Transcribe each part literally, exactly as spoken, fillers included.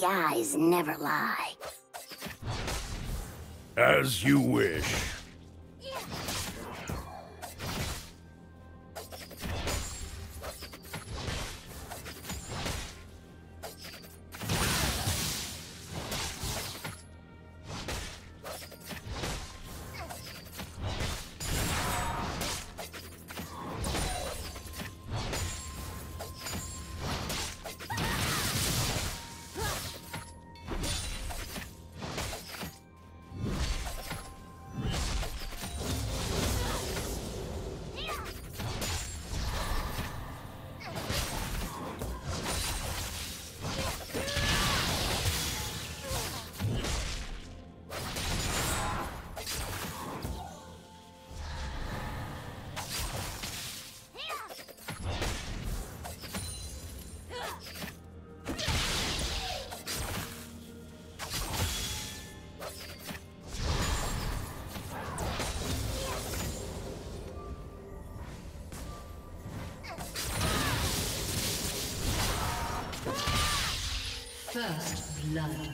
The eyes never lie. As you wish. First blood.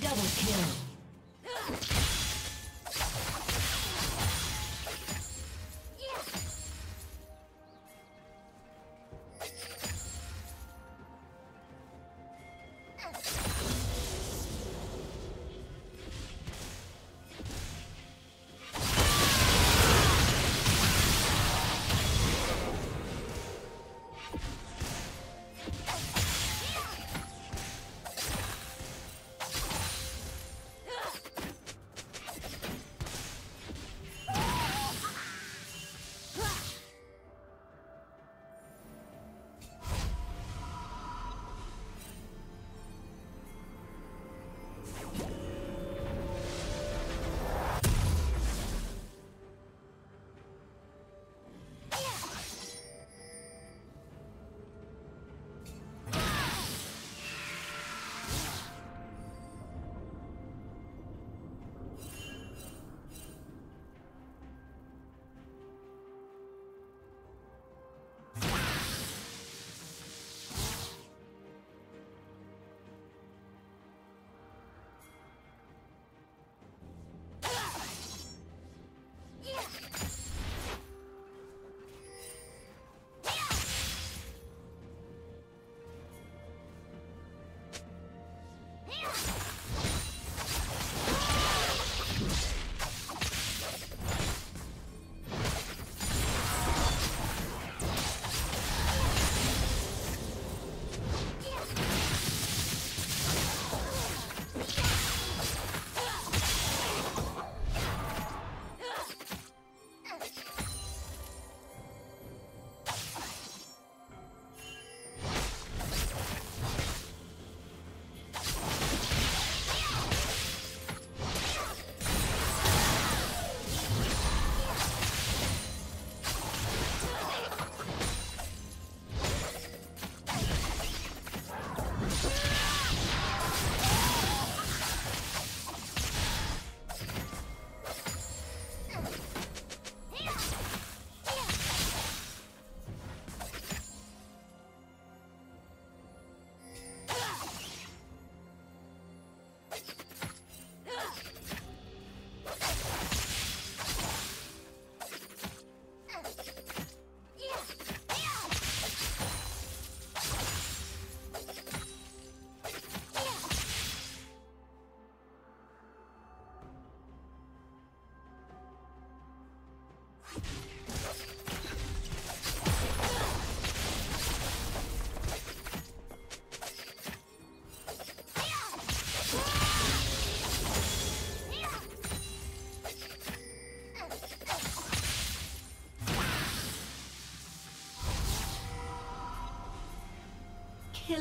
Double kill.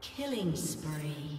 Killing spree.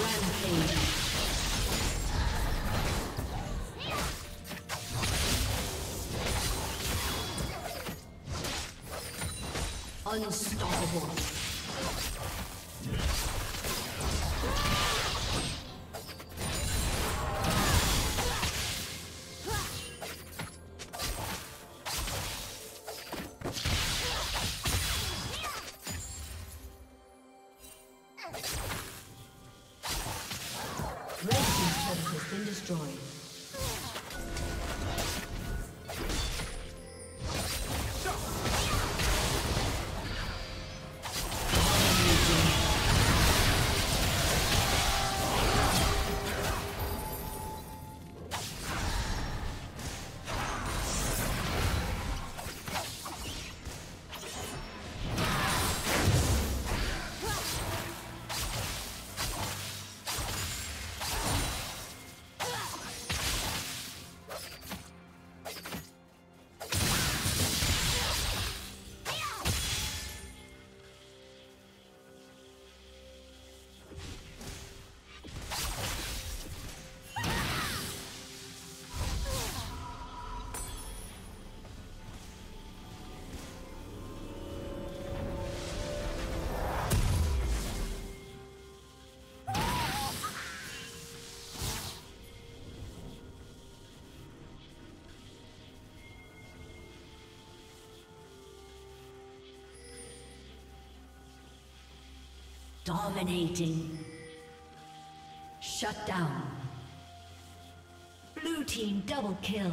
Rampage. Unstoppable. Dominating. Shut down. team double kill.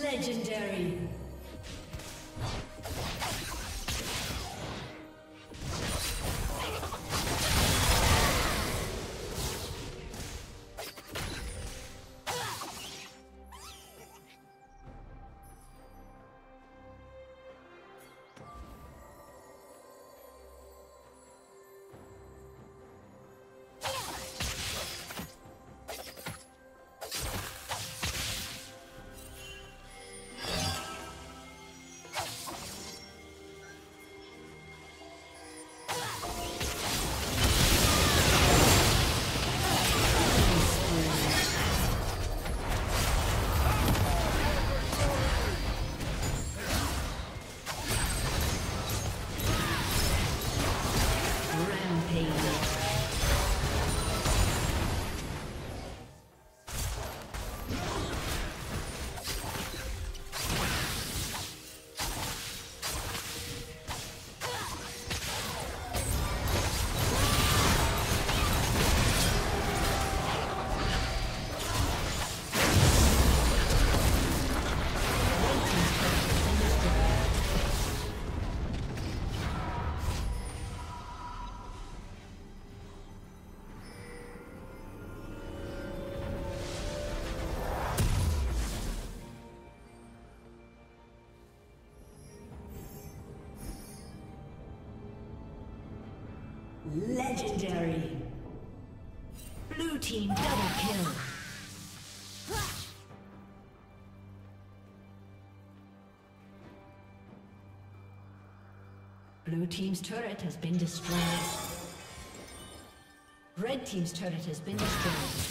Legendary. Legendary. Blue team double kill. Blue team's turret has been destroyed. Red team's turret has been destroyed.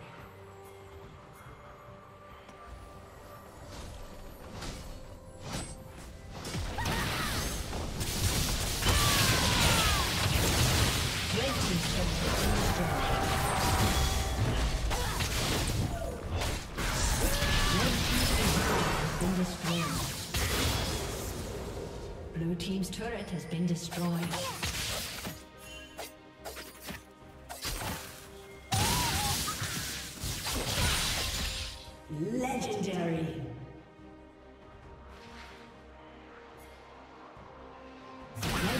Blue team's turret has been destroyed. Legendary. Red